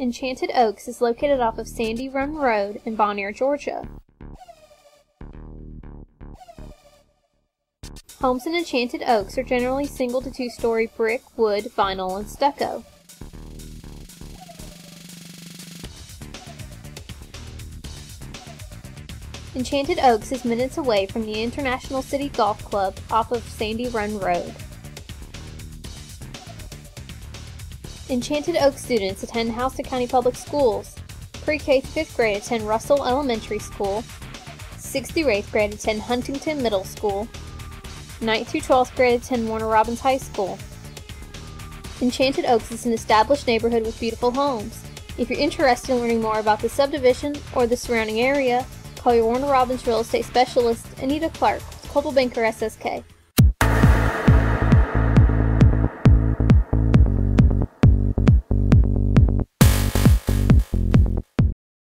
Enchanted Oaks is located off of Sandy Run Road in Bonaire, Georgia. Homes in Enchanted Oaks are generally single to two-story brick, wood, vinyl, and stucco. Enchanted Oaks is minutes away from the International City Golf Club off of Sandy Run Road. Enchanted Oaks students attend Houston County Public Schools. Pre-K through 5th grade attend Russell Elementary School. 6th through 8th grade attend Huntington Middle School. 9th through 12th grade attend Warner Robins High School. Enchanted Oaks is an established neighborhood with beautiful homes. If you're interested in learning more about the subdivision or the surrounding area, call your Warner Robins Real Estate Specialist, Anita Clark, with Coldwell Banker SSK.